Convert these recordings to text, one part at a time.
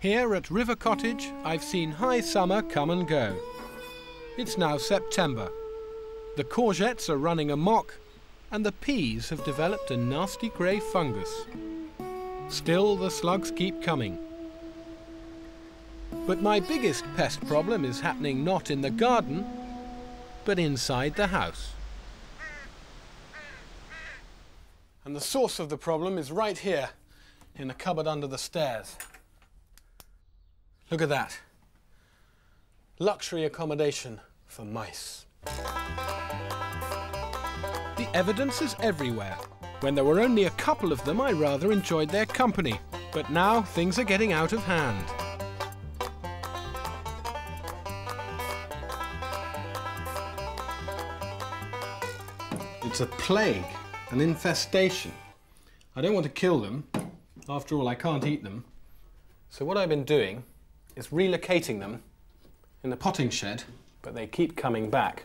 Here at River Cottage, I've seen high summer come and go. It's now September. The courgettes are running amok, and the peas have developed a nasty grey fungus. Still, the slugs keep coming. But my biggest pest problem is happening not in the garden, but inside the house. And the source of the problem is right here, in the cupboard under the stairs. Look at that. Luxury accommodation for mice. The evidence is everywhere. When there were only a couple of them, I rather enjoyed their company. But now things are getting out of hand. It's a plague, an infestation. I don't want to kill them. After all, I can't eat them. So what I've been doing is relocating them in the potting shed, but they keep coming back.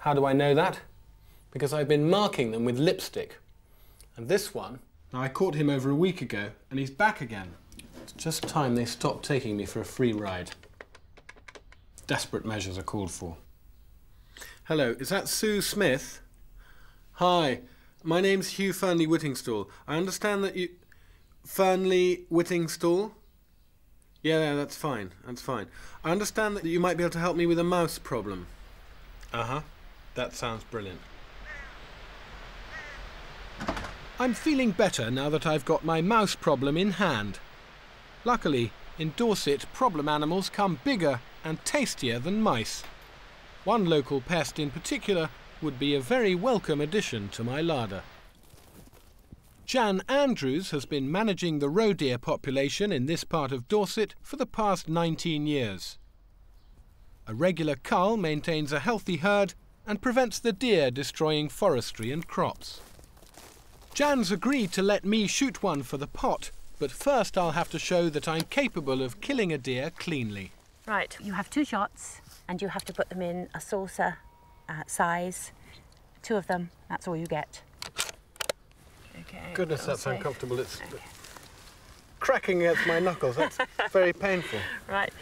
How do I know that? Because I've been marking them with lipstick. And this one, now I caught him over a week ago, and he's back again. It's just time they stopped taking me for a free ride. Desperate measures are called for. Hello, is that Sue Smith? Hi, my name's Hugh Fearnley-Whittingstall. I understand that you... Fearnley-Whittingstall? Yeah, that's fine, that's fine. I understand that you might be able to help me with a mouse problem. Uh-huh, that sounds brilliant. I'm feeling better now that I've got my mouse problem in hand. Luckily, in Dorset, problem animals come bigger and tastier than mice. One local pest in particular would be a very welcome addition to my larder. Jan Andrews has been managing the roe deer population in this part of Dorset for the past 19 years. A regular cull maintains a healthy herd and prevents the deer destroying forestry and crops. Jan's agreed to let me shoot one for the pot, but first I'll have to show that I'm capable of killing a deer cleanly. Right, you have 2 shots and you have to put them in a saucer size. 2 of them, that's all you get. Okay, goodness, that's safe. Uncomfortable. It's okay. Cracking against my knuckles. That's very painful. Right.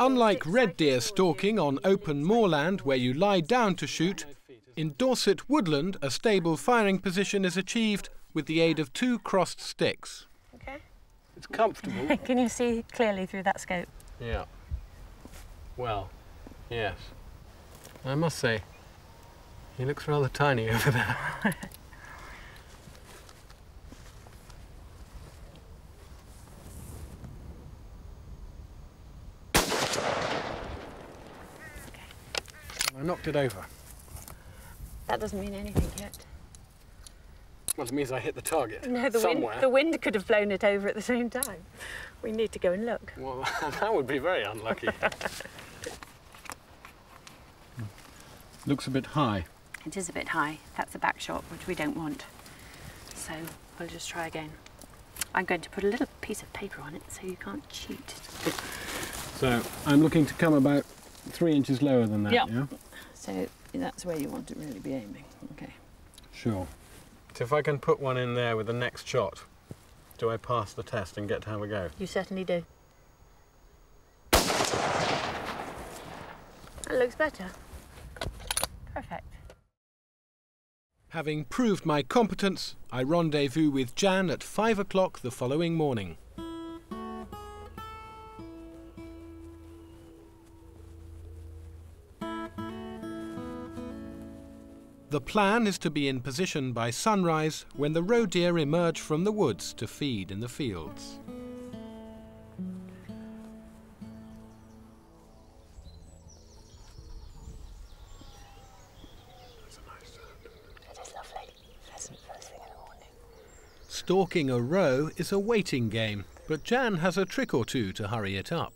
Unlike red deer stalking on open moorland where you lie down to shoot, in Dorset woodland a stable firing position is achieved with the aid of 2 crossed sticks. Okay. It's comfortable. Can you see clearly through that scope? Yeah. Well, yes. I must say, he looks rather tiny over there. I knocked it over. That doesn't mean anything yet. Well, it means I hit the target. No, the wind could have blown it over at the same time. We need to go and look. Well, that would be very unlucky. Looks a bit high. It is a bit high. That's a back shot, which we don't want. So we'll just try again. I'm going to put a little piece of paper on it so you can't cheat. So I'm looking to come about 3 inches lower than that, yeah? So that's where you want to really be aiming, okay. Sure. So if I can put one in there with the next shot, do I pass the test and get to have a go? You certainly do. That looks better. Perfect. Having proved my competence, I rendezvous with Jan at 5 o'clock the following morning. The plan is to be in position by sunrise when the roe deer emerge from the woods to feed in the fields. That's a nice sound. It is lovely. Pheasant first thing in the morning. Stalking a roe is a waiting game, but Jan has a trick or two to hurry it up.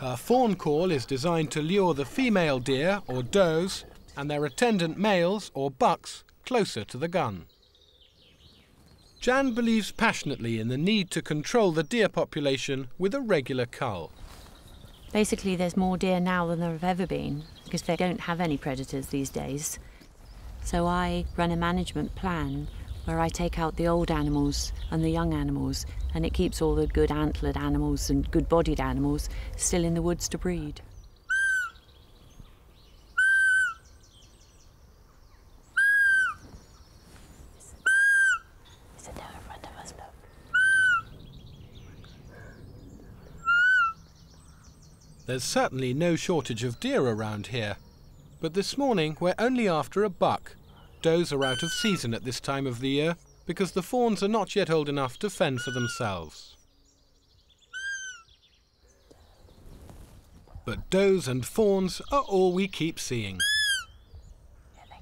Her fawn call is designed to lure the female deer, or does, and their attendant males, or bucks, closer to the gun. Jan believes passionately in the need to control the deer population with a regular cull. Basically, there's more deer now than there have ever been because they don't have any predators these days. So I run a management plan where I take out the old animals and the young animals, and it keeps all the good antlered animals and good-bodied animals still in the woods to breed. There's certainly no shortage of deer around here, but this morning we're only after a buck. Does are out of season at this time of the year because the fawns are not yet old enough to fend for themselves. But does and fawns are all we keep seeing. Here they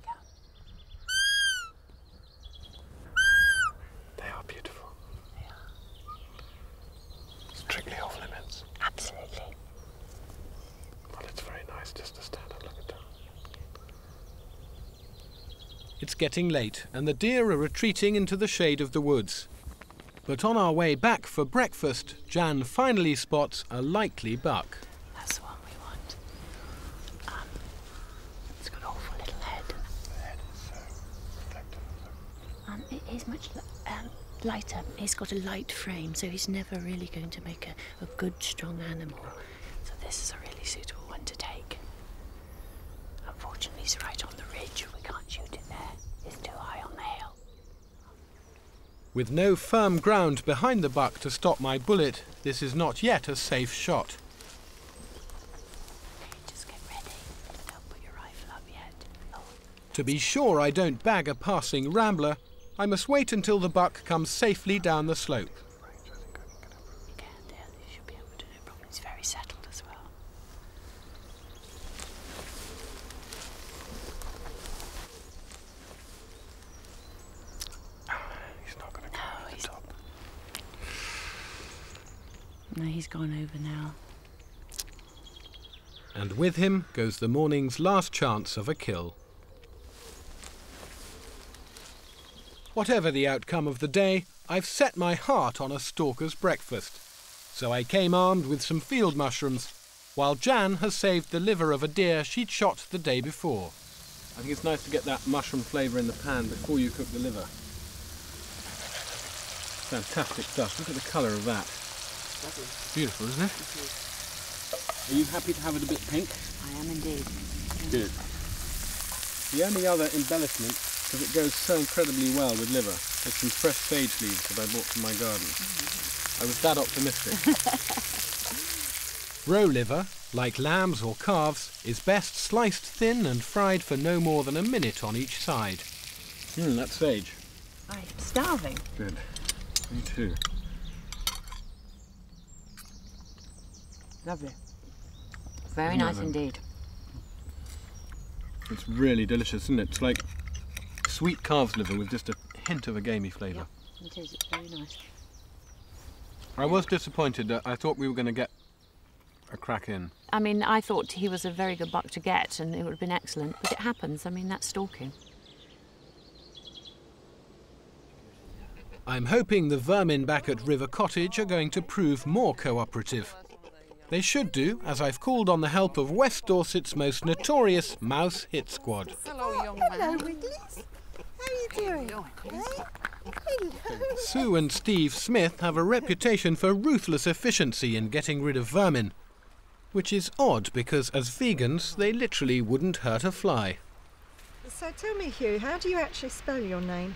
go. They are beautiful. They are. Strictly off limits. Absolutely. Just to stand and look at them. It's getting late and the deer are retreating into the shade of the woods. But on our way back for breakfast, Jan finally spots a likely buck. That's the one we want. It's got an awful little head. The head is so reflective. It is much lighter. It's got a light frame, so he's never really going to make a good, strong animal. So this is a really suitable to take. Unfortunately, it's right on the ridge. We can't shoot it there. It's too high on the hill. With no firm ground behind the buck to stop my bullet, this is not yet a safe shot. Just get ready. Don't put your rifle up yet. Oh. To be sure I don't bag a passing rambler, I must wait until the buck comes safely down the slope. You can, dear. You should be able to, no problem. It's very settled. No, he's gone over now. And with him goes the morning's last chance of a kill. Whatever the outcome of the day, I've set my heart on a stalker's breakfast. So I came armed with some field mushrooms, while Jan has saved the liver of a deer she'd shot the day before. I think it's nice to get that mushroom flavour in the pan before you cook the liver. Fantastic stuff. Look at the colour of that. Beautiful, isn't it? It is. Are you happy to have it a bit pink? I am indeed. Good. The only other embellishment, because it goes so incredibly well with liver, is some fresh sage leaves that I bought from my garden. I was that optimistic. Roe liver, like lamb's or calves, is best sliced thin and fried for no more than a minute on each side. Mmm, that's sage. I am starving. Good. Me too. Lovely. Very nice indeed. It's really delicious, isn't it? It's like sweet calves liver with just a hint of a gamey flavour. Yeah, it is. It's very nice. I was disappointed that I thought we were going to get a crack in. I mean, I thought he was a very good buck to get and it would have been excellent, but it happens. I mean, that's stalking. I'm hoping the vermin back at River Cottage are going to prove more cooperative. They should do, as I've called on the help of West Dorset's most notorious mouse hit squad. Hello, young man. Hello, Wigglies. How are you doing? Sue and Steve Smith have a reputation for ruthless efficiency in getting rid of vermin, which is odd because, as vegans, they literally wouldn't hurt a fly. So tell me, Hugh, how do you actually spell your name?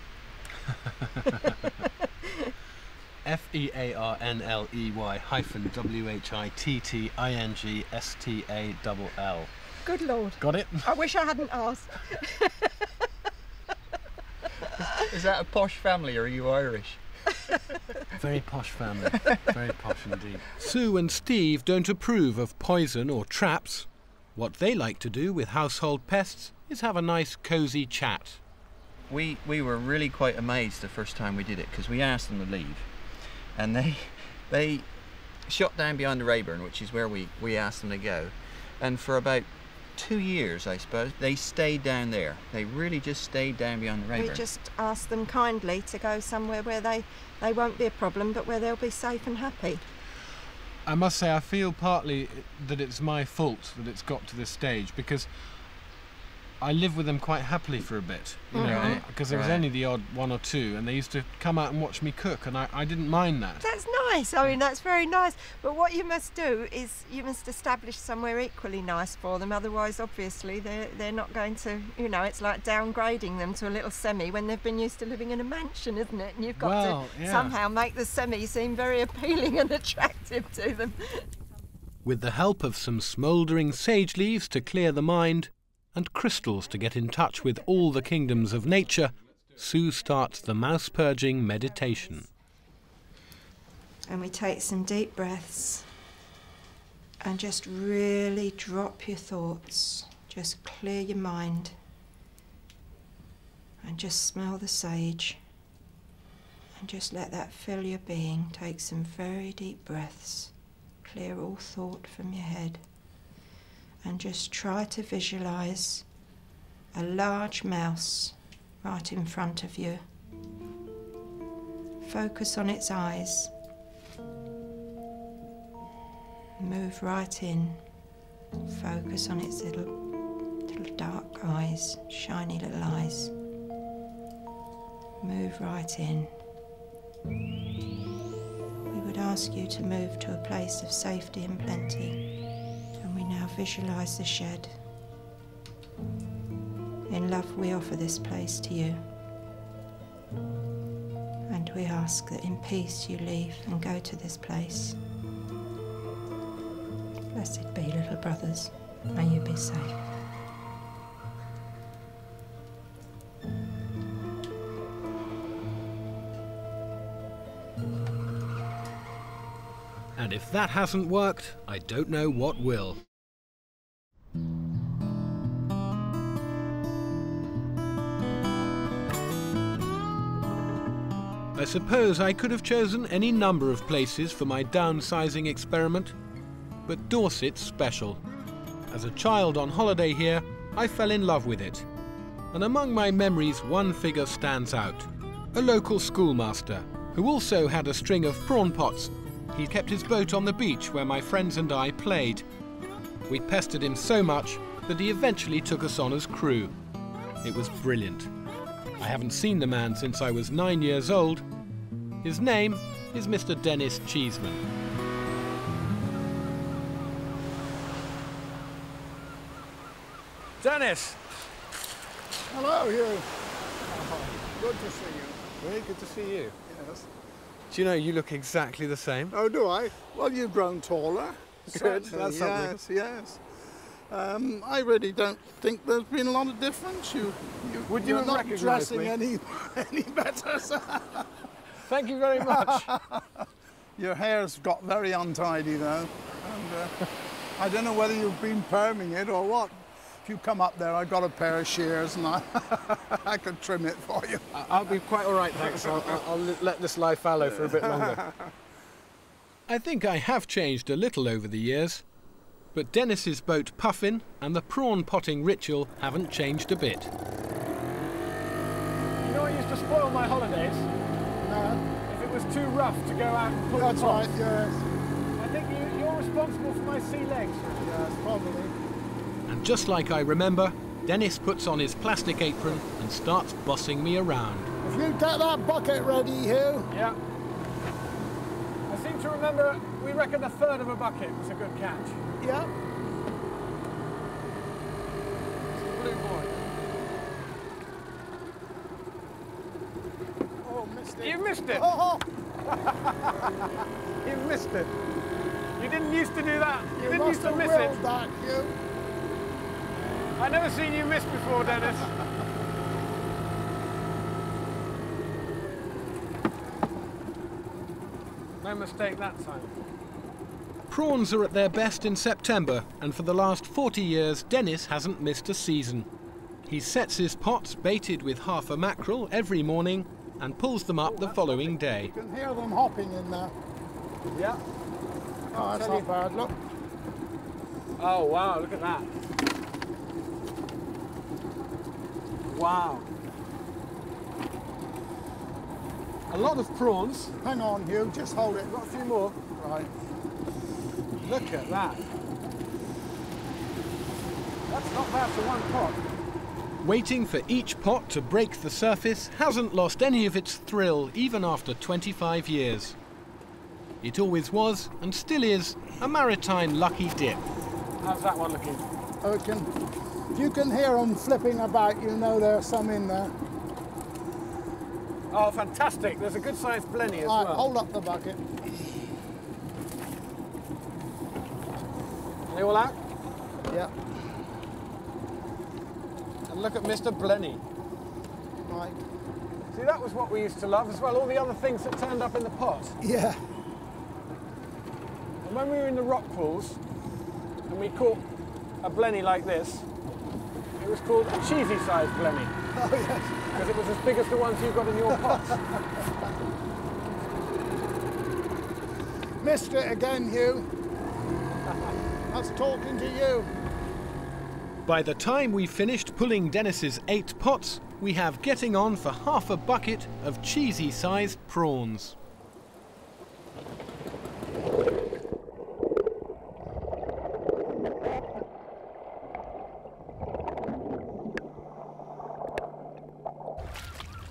Fearnley-Whittingstall. Good Lord. Got it? I wish I hadn't asked. Is that a posh family or are you Irish? Very posh family. Very posh indeed. Sue and Steve don't approve of poison or traps. What they like to do with household pests is have a nice cosy chat. We were really quite amazed the first time we did it because we asked them to leave. And they shot down behind the Rayburn, which is where we asked them to go. And for about 2 years, I suppose, they stayed down there. They really just stayed down behind the Rayburn. We just asked them kindly to go somewhere where they won't be a problem, but where they'll be safe and happy. I must say I feel partly that it's my fault that it's got to this stage, because I lived with them quite happily for a bit, you know, because there was only the odd one or two, and they used to come out and watch me cook, and I didn't mind that. That's nice. I mean, that's very nice. But what you must do is you must establish somewhere equally nice for them. Otherwise, obviously, they're not going to, you know, it's like downgrading them to a little semi when they've been used to living in a mansion, isn't it? And you've got to somehow make the semi seem very appealing and attractive to them. With the help of some smouldering sage leaves to clear the mind, and crystals to get in touch with all the kingdoms of nature, Sue starts the mouse-purging meditation. And we take some deep breaths and just really drop your thoughts, just clear your mind and just smell the sage and just let that fill your being. Take some very deep breaths, clear all thought from your head. And just try to visualise a large mouse right in front of you. Focus on its eyes. Move right in. Focus on its little dark eyes, shiny little eyes. Move right in. We would ask you to move to a place of safety and plenty. Now visualise the shed. In love, we offer this place to you. And we ask that in peace you leave and go to this place. Blessed be, little brothers. May you be safe. And if that hasn't worked, I don't know what will. I suppose I could have chosen any number of places for my downsizing experiment, but Dorset's special. As a child on holiday here, I fell in love with it. And among my memories, one figure stands out. A local schoolmaster, who also had a string of prawn pots. He kept his boat on the beach where my friends and I played. We pestered him so much that he eventually took us on as crew. It was brilliant. I haven't seen the man since I was 9 years old. His name is Mr. Dennis Cheeseman. Dennis! Hello, Hugh. Oh, good to see you. Very good to see you. Yes. Do you know, you look exactly the same. Oh, do I? Well, you've grown taller. Good, that's something. Yes, yes. I really don't think there's been a lot of difference. You're not dressing any better, sir. Thank you very much. Your hair's got very untidy, though. And, I don't know whether you've been perming it or what. If you come up there, I've got a pair of shears and I could trim it for you. I'll be quite all right, thanks. I'll let this lie fallow for a bit longer. I think I have changed a little over the years. But Dennis's boat Puffin and the prawn potting ritual haven't changed a bit. You know what used to spoil my holidays? No. If it was too rough to go out and pull the pots. That's right, yes. I think you're responsible for my sea legs. Yes, probably. And just like I remember, Dennis puts on his plastic apron and starts bossing me around. If you get that bucket ready, Hugh. Yeah. I seem to remember we reckon a third of a bucket was a good catch. Yeah. Blue boy. Oh, missed it. You missed it. Oh. You missed it. You didn't used to do that. You didn't used to miss it. That, you. I've never seen you miss before, Dennis. No mistake that time. Prawns are at their best in September, and for the last 40 years, Dennis hasn't missed a season. He sets his pots baited with half a mackerel every morning and pulls them up the following day. You can hear them hopping in there. Yeah. Oh, that's not bad, look. Oh, wow, look at that. Wow. A lot of prawns. Hang on, Hugh, just hold it. Got a few more. Right. Look at that. That's not bad for one pot. Waiting for each pot to break the surface hasn't lost any of its thrill, even after 25 years. It always was, and still is, a maritime lucky dip. How's that one looking? Oh, you can hear them flipping about, you know there are some in there. Oh, fantastic. There's a good-sized blenny as well. All right, hold up the bucket. Are they all out? Yeah. And look at Mr. Blenny. Right. See, that was what we used to love as well, all the other things that turned up in the pot. Yeah. And when we were in the rock pools and we caught a blenny like this, it was called a cheesy-sized blenny. Oh, yes. Because it was as big as the ones you've got in your pots. Missed it again, Hugh. That's talking to you. By the time we finished pulling Dennis's 8 pots, we have getting on for half a bucket of cheesy-sized prawns.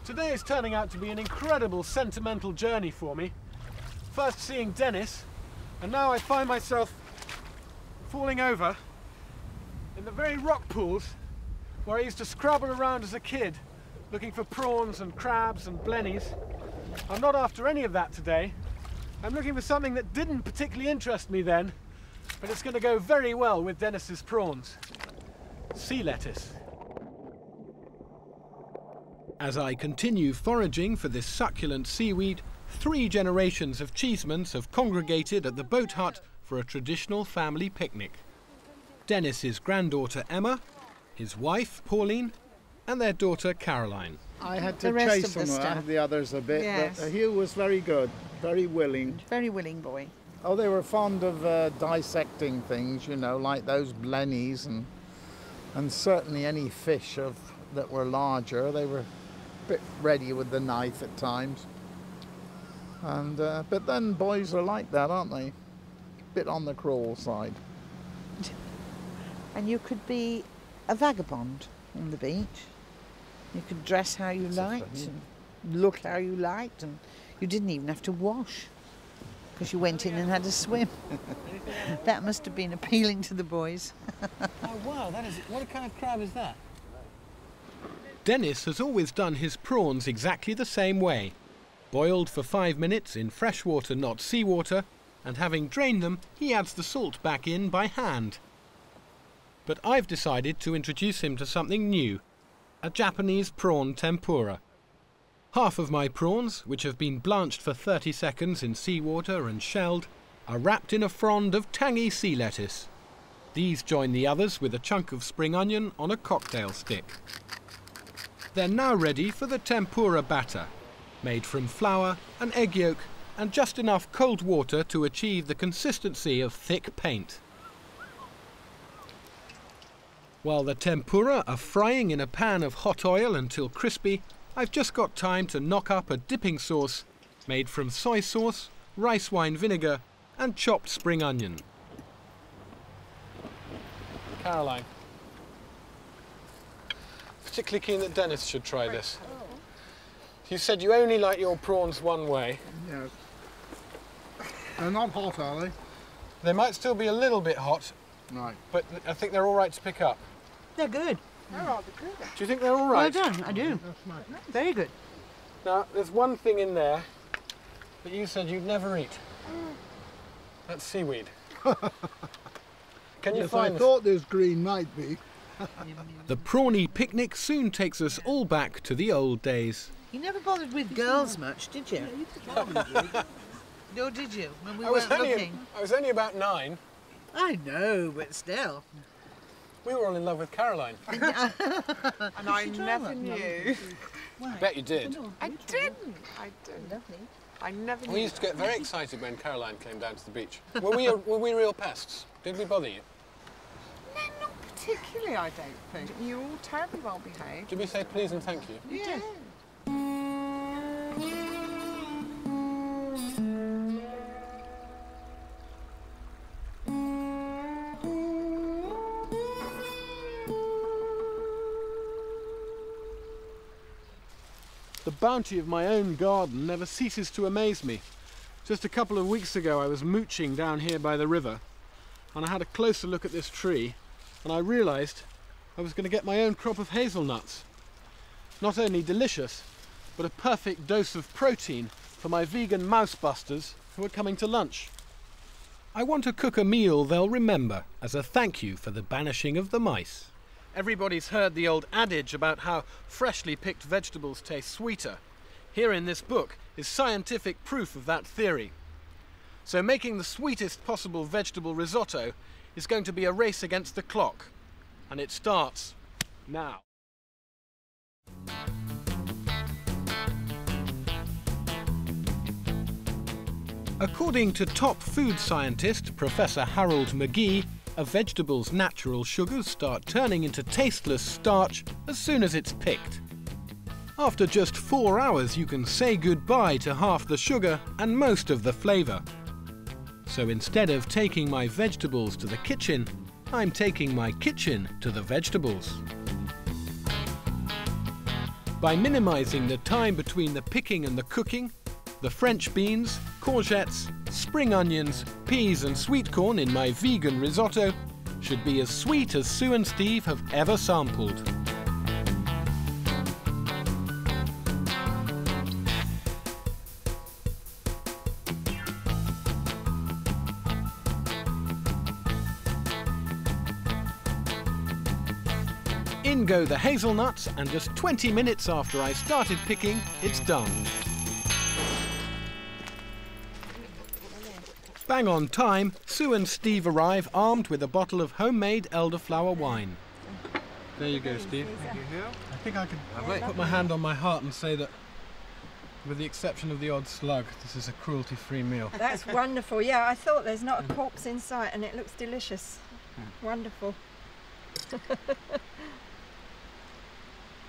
Today is turning out to be an incredible sentimental journey for me. First seeing Dennis, and now I find myself falling over in the very rock pools where I used to scrabble around as a kid looking for prawns and crabs and blennies. I'm not after any of that today. I'm looking for something that didn't particularly interest me then, but it's going to go very well with Dennis's prawns. Sea lettuce. As I continue foraging for this succulent seaweed, 3 generations of Cheesemans have congregated at the boat hut for a traditional family picnic. Dennis's granddaughter Emma, his wife Pauline, and their daughter Caroline. I had to chase the others a bit, yes. But Hugh was very good, very willing. Very willing boy. Oh, they were fond of dissecting things, you know, like those blennies and certainly any fish that were larger. They were bit ready with the knife at times, and but then boys are like that, aren't they? Bit on the crawl side. And you could be a vagabond on the beach. You could dress how you liked and look how you liked, and you didn't even have to wash because you went in and had a swim. That must have been appealing to the boys. Oh wow, that is, what kind of crab is that? Dennis has always done his prawns exactly the same way, boiled for 5 minutes in fresh water, not seawater, and having drained them, he adds the salt back in by hand. But I've decided to introduce him to something new, a Japanese prawn tempura. Half of my prawns, which have been blanched for 30 seconds in seawater and shelled, are wrapped in a frond of tangy sea lettuce. These join the others with a chunk of spring onion on a cocktail stick. They're now ready for the tempura batter, made from flour, an egg yolk, and just enough cold water to achieve the consistency of thick paint. While the tempura are frying in a pan of hot oil until crispy, I've just got time to knock up a dipping sauce made from soy sauce, rice wine vinegar, and chopped spring onion. Caroline. Particularly keen that Dennis should try this. You said you only like your prawns one way. Yes. They're not hot, are they? They might still be a little bit hot. Right. But I think they're all right to pick up. They're good. They're rather good. Do you think they're all right? Well done, I do. That's nice. Very good. Now, there's one thing in there that you said you'd never eat. That's seaweed. Can you find this? I thought this green might be. The prawny picnic soon takes us all back to the old days. You never bothered with girls much, did you? No, did you? When we weren't looking. I was only about 9. I know, but still. We were all in love with Caroline. And I never knew. I bet you did. I didn't. I didn't. Lovely. I never knew. We used to get very excited when Caroline came down to the beach. Were we real pests? Did we bother you? Particularly, I don't think. You're all terribly well behaved. Did we say please and thank you? Yeah. bounty of my own garden never ceases to amaze me. Just a couple of weeks ago I was mooching down here by the river and I had a closer look at this tree and I realised I was going to get my own crop of hazelnuts. Not only delicious, but a perfect dose of protein for my vegan mousebusters who are coming to lunch. I want to cook a meal they'll remember as a thank you for the banishing of the mice. Everybody's heard the old adage about how freshly picked vegetables taste sweeter. Here in this book is scientific proof of that theory. So making the sweetest possible vegetable risotto is going to be a race against the clock. And it starts now. According to top food scientist Professor Harold McGee, a vegetable's natural sugars start turning into tasteless starch as soon as it's picked. After just 4 hours, you can say goodbye to half the sugar and most of the flavour. So instead of taking my vegetables to the kitchen, I'm taking my kitchen to the vegetables. By minimising the time between the picking and the cooking, the French beans, courgettes, spring onions, peas and sweet corn in my vegan risotto should be as sweet as Sue and Steve have ever sampled. In go the hazelnuts, and just 20 minutes after I started picking, it's done. Bang on time, Sue and Steve arrive armed with a bottle of homemade elderflower wine. There you go, Steve. Thank you. I think I can put my hand on my heart and say that, with the exception of the odd slug, this is a cruelty-free meal. That's wonderful. Yeah, I thought there's not a corpse in sight, and it looks delicious. Wonderful.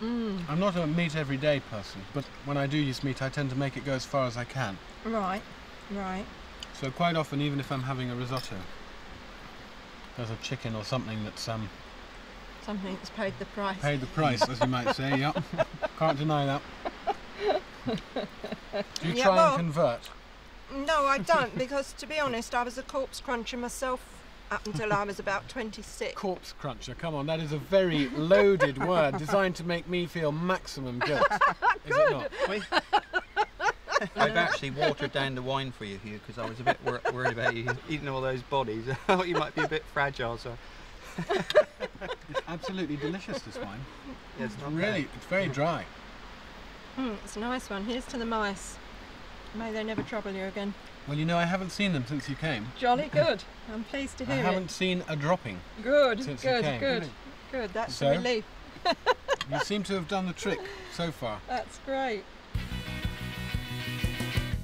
I'm not a meat every day person, but when I do use meat, I tend to make it go as far as I can. Right, right. So quite often, even if I'm having a risotto, there's a chicken or something that's... something that's paid the price. Paid the price, as you might say, yeah. Can't deny that. Do you try and convert? No, I don't, because to be honest, I was a corpse cruncher myself up until I was about 26. Corpse cruncher, come on, that is a very loaded word designed to make me feel maximum guilt. Is it not? I've actually watered down the wine for you, Hugh, because I was a bit worried about you eating all those bodies. I thought you might be a bit fragile, so... It's absolutely delicious, this wine. Yeah, it's not really bad. It's very dry. It's a nice one. Here's to the mice. May they never trouble you again. Well, you know, I haven't seen them since you came. Jolly good. I'm pleased to hear it. I haven't seen a dropping. Good, since you came. Good. That's so, a relief. You seem to have done the trick so far. That's great.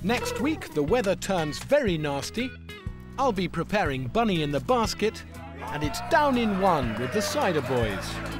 Next week, the weather turns very nasty. I'll be preparing Bunny in the Basket, and it's down in one with the cider boys.